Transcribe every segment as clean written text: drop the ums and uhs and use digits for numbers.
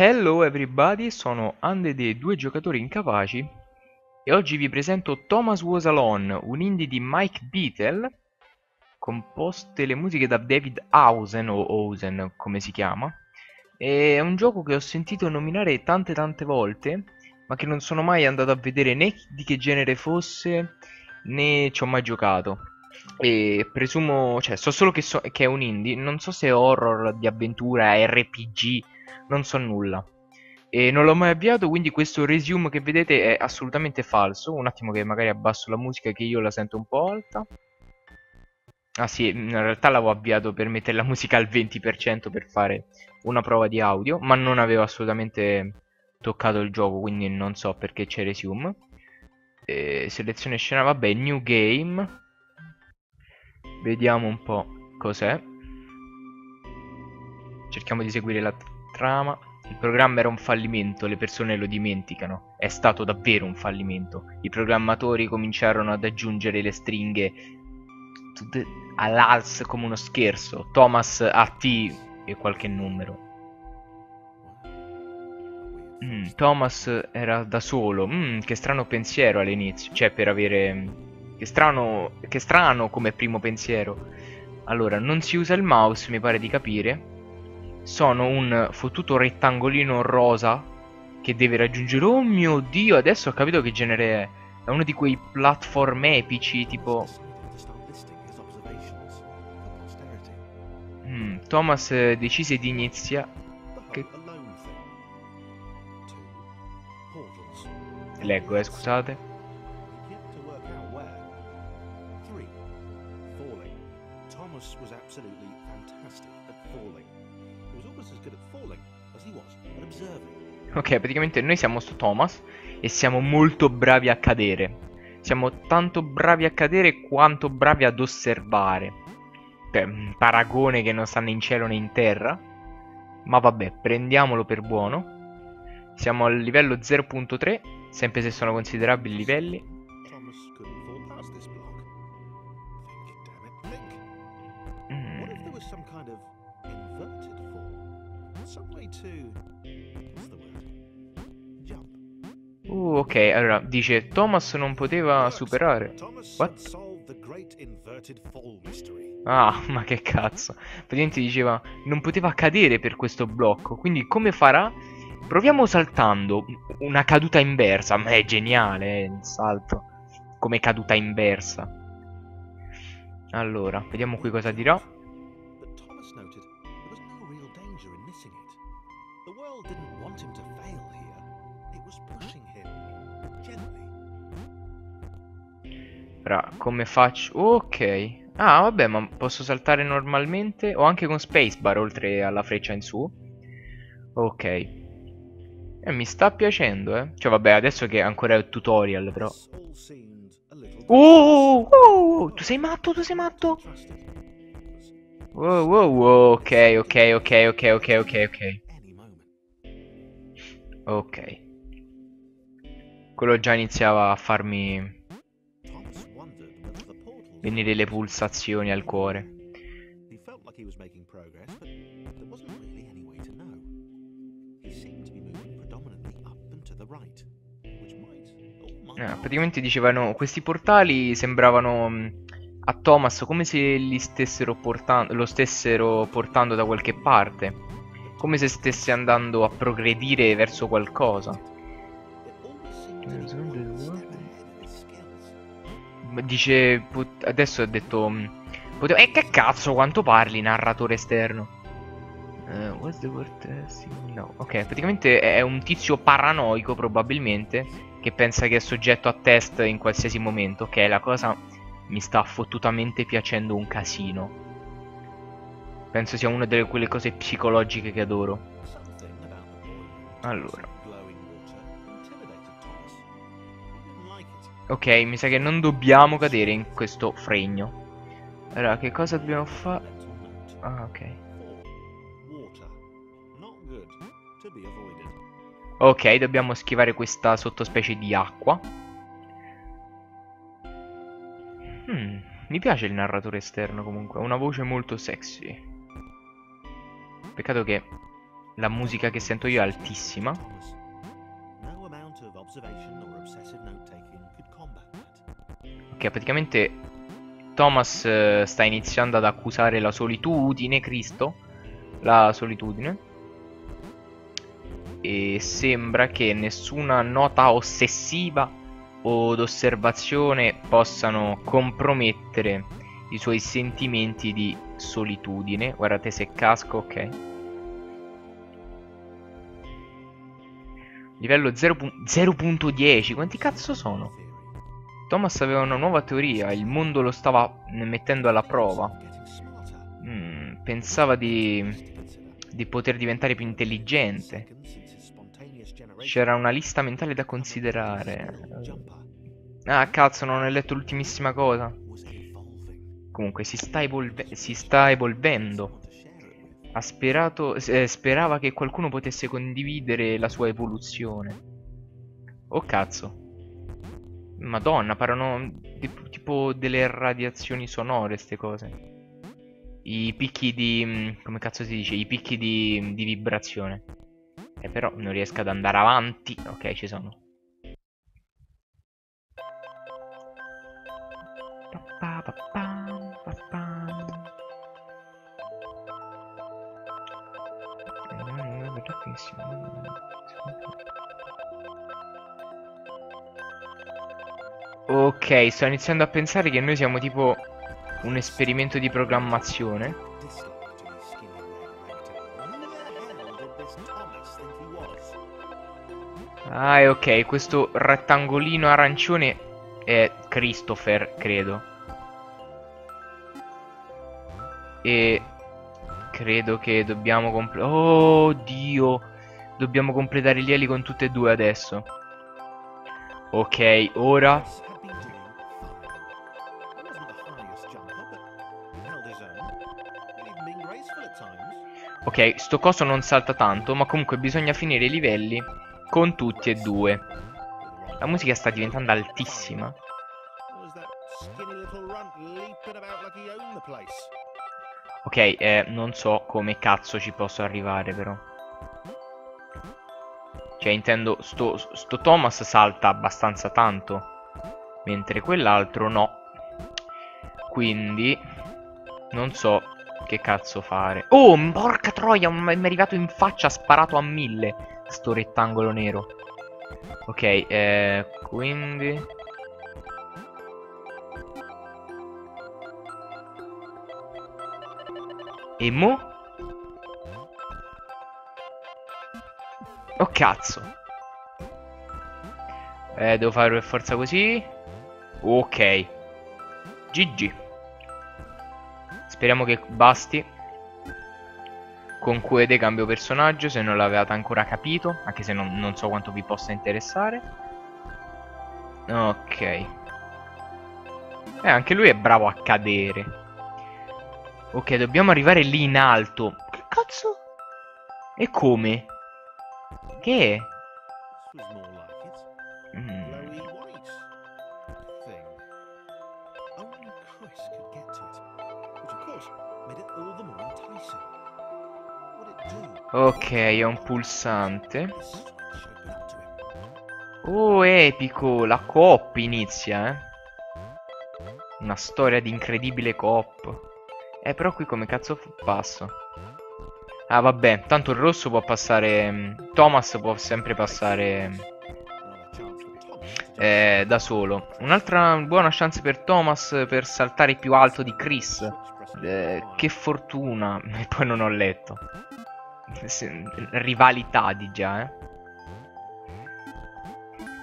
Hello everybody, sono Ande dei due giocatori incapaci e oggi vi presento Thomas Was Alone, un indie di Mike Bithell, composte le musiche da David Housden o Housden come si chiama. È un gioco che ho sentito nominare tante volte, ma che non sono mai andato a vedere né di che genere fosse né ci ho mai giocato. E presumo, cioè so solo che è un indie, non so se è horror, di avventura, RPG, non so nulla e non l'ho mai avviato, quindi questo resume che vedete è assolutamente falso. Un attimo che magari abbasso la musica che io la sento un po' alta. Ah sì, in realtà l'avevo avviato per mettere la musica al 20% per fare una prova di audio, ma non avevo assolutamente toccato il gioco, quindi non so perché c'è resume. Selezione scena, vabbè, new game. Vediamo un po' cos'è. Cerchiamo di seguire la trama. Il programma era un fallimento, le persone lo dimenticano. È stato davvero un fallimento. I programmatori cominciarono ad aggiungere le stringhe all'als come uno scherzo. Thomas AT e qualche numero. Thomas era da solo. Che strano pensiero all'inizio. Cioè per avere... Che strano come primo pensiero. Allora, non si usa il mouse, mi pare di capire. Sono un fottuto rettangolino rosa che deve raggiungere... Oh mio Dio, adesso ho capito che genere è. È uno di quei platform epici, tipo... Thomas decise di iniziare... Che... Leggo, scusate. Was absolutely fantastic at falling. He was almost as good at falling as he was at observing. Ok, praticamente noi siamo su Thomas e siamo molto bravi a cadere. Siamo tanto bravi a cadere quanto bravi ad osservare. Beh, un paragone che non sta né in cielo né in terra. Ma vabbè, prendiamolo per buono. Siamo al livello 0.3, sempre se sono considerabili i livelli. Ok, allora dice Thomas non poteva superare. What? Ah, ma che cazzo. Praticamente diceva non poteva cadere per questo blocco, quindi come farà? Proviamo saltando. Una caduta inversa, ma è geniale il salto come caduta inversa. Allora, vediamo qui cosa dirà. Ora, come faccio? Ok. Ah, vabbè, ma posso saltare normalmente o anche con spacebar oltre alla freccia in su. Ok. Mi sta piacendo, eh. Cioè, vabbè, adesso che ancora è un tutorial, però. Oh, tu sei matto, tu sei matto. Wow, ok. Quello già iniziava a farmi venire le pulsazioni al cuore. Praticamente dicevano questi portali sembravano a Thomas come se lo stessero portando da qualche parte, come se stesse andando a progredire verso qualcosa. Dice adesso ha detto che cazzo, quanto parli, narratore esterno. What's the word? No. Ok, praticamente è un tizio paranoico probabilmente che pensa che è soggetto a test in qualsiasi momento, che è la cosa... Mi sta fottutamente piacendo un casino. Penso sia una delle quelle cose psicologiche che adoro. Allora. Ok, mi sa che non dobbiamo cadere in questo fregno. Allora, che cosa dobbiamo fare? Ah, ok. Ok, dobbiamo schivare questa sottospecie di acqua. Mi piace il narratore esterno comunque, ha una voce molto sexy. Peccato che La musica che sento io è altissima. Che praticamente Thomas sta iniziando ad accusare la solitudine, Cristo, la solitudine. E sembra che nessuna nota ossessiva od osservazione possano compromettere i suoi sentimenti di solitudine. Guardate se casco, ok. Livello 0.10, quanti cazzo sono? Thomas aveva una nuova teoria, il mondo lo stava mettendo alla prova. Pensava di poter diventare più intelligente. C'era una lista mentale da considerare. Ah cazzo, non ho letto l'ultimissima cosa. Comunque si sta evolvendo. Sperava che qualcuno potesse condividere la sua evoluzione. Oh cazzo. Madonna, parlano tipo delle radiazioni sonore ste cose. I picchi di... come cazzo si dice? I picchi di vibrazione. Però non riesco ad andare avanti. Ok, ci sono. Ok, sto iniziando a pensare che noi siamo tipo un esperimento di programmazione. Ah, e ok, questo rettangolino arancione è Christopher, credo. E credo che dobbiamo completare... Oh, Dio! Dobbiamo completare gli eli con tutte e due adesso. Ok, ora... Ok, sto coso non salta tanto, ma comunque bisogna finire i livelli con tutti e due. La musica sta diventando altissima. Ok, non so come cazzo ci posso arrivare però. Cioè intendo, sto Thomas salta abbastanza tanto, mentre quell'altro no. Quindi non so che cazzo fare. Oh, porca troia, mi è arrivato in faccia, sparato a 1000 sto rettangolo nero. Ok, quindi e mo? Oh cazzo, devo fare per forza così. Ok, GG. Speriamo che basti. Con Quede cambio personaggio, se non l'avevate ancora capito, anche se non so quanto vi possa interessare. Ok. Anche lui è bravo a cadere. Ok, dobbiamo arrivare lì in alto. Che cazzo? E come? Che è? Ok, è un pulsante. Oh, epico, la coop inizia, Una storia di incredibile coop. Però qui come cazzo passo? Ah, vabbè, tanto il rosso può passare... Thomas può sempre passare... da solo. Un'altra buona chance per Thomas per saltare più alto di Chris. Che fortuna. E poi non ho letto. Rivalità di già,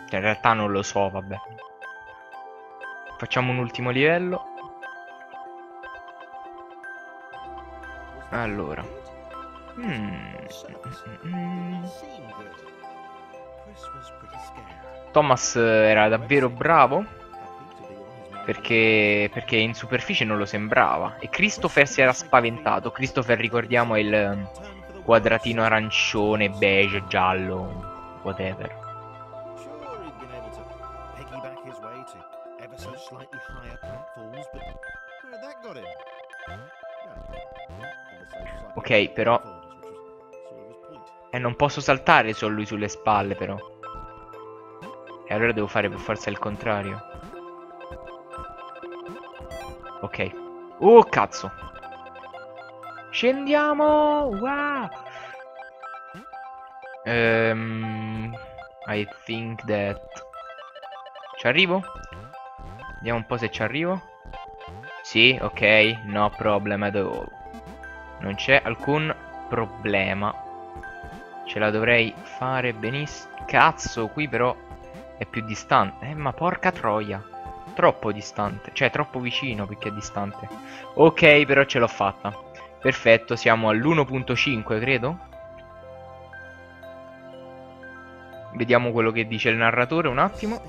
Cioè, in realtà non lo so, vabbè. Facciamo un ultimo livello. Allora. Thomas era davvero bravo, perché in superficie non lo sembrava. E Christopher si era spaventato. Christopher, ricordiamo, è il quadratino arancione, beige, giallo, whatever. Ok, però E non posso saltare solo lui sulle spalle però. E allora devo fare per forza il contrario. Ok. Oh cazzo. Scendiamo. Wow. I think that... Ci arrivo? Vediamo un po' se ci arrivo. Sì, ok. No problem at all. Non c'è alcun problema. Ce la dovrei fare benissimo. Cazzo, qui però è più distante. Ma porca troia. Troppo distante. Cioè, troppo vicino perché è distante. Ok, però ce l'ho fatta. Perfetto, siamo all'1.5, credo. Vediamo quello che dice il narratore un attimo.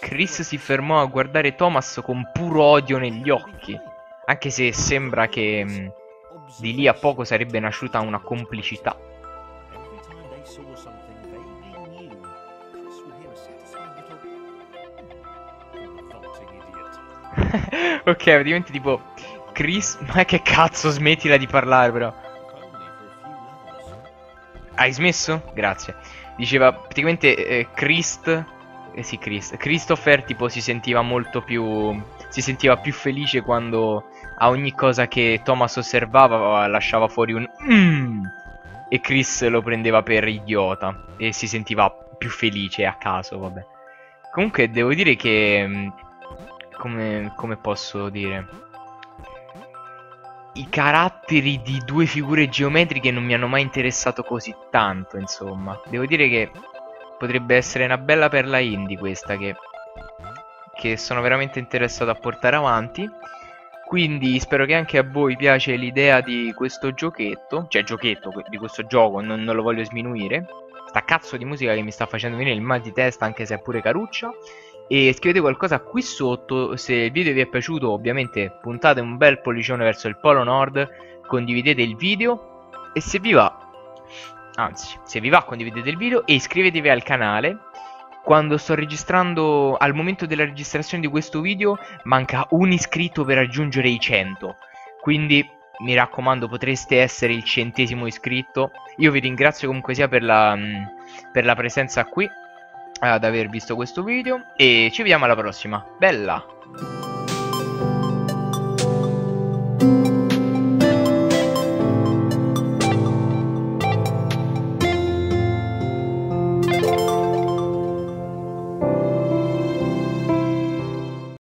Chris si fermò a guardare Thomas con puro odio negli occhi, anche se sembra che di lì a poco sarebbe nasciuta una complicità. Ok, praticamente tipo Chris, ma che cazzo, smettila di parlare però. Hai smesso? Grazie. Diceva praticamente Christopher tipo si sentiva molto più... Si sentiva più felice quando a ogni cosa che Thomas osservava lasciava fuori un e Chris lo prendeva per idiota e si sentiva più felice a caso, vabbè. Comunque devo dire che... Come posso dire... I caratteri di due figure geometriche non mi hanno mai interessato così tanto, insomma. Devo dire che potrebbe essere una bella perla indie questa che sono veramente interessato a portare avanti. Quindi spero che anche a voi piace l'idea di questo giochetto. Cioè giochetto, di questo gioco, non lo voglio sminuire. Sta cazzo di musica che mi sta facendo venire il mal di testa, anche se è pure caruccia. E scrivete qualcosa qui sotto, se il video vi è piaciuto ovviamente puntate un bel pollicione verso il polo nord, condividete il video e se vi va, anzi se vi va condividete il video e iscrivetevi al canale. Quando sto registrando, al momento della registrazione di questo video manca un iscritto per raggiungere i 100, quindi mi raccomando potreste essere il 100° iscritto. Io vi ringrazio comunque sia per la presenza qui, ad aver visto questo video e ci vediamo alla prossima. Bella!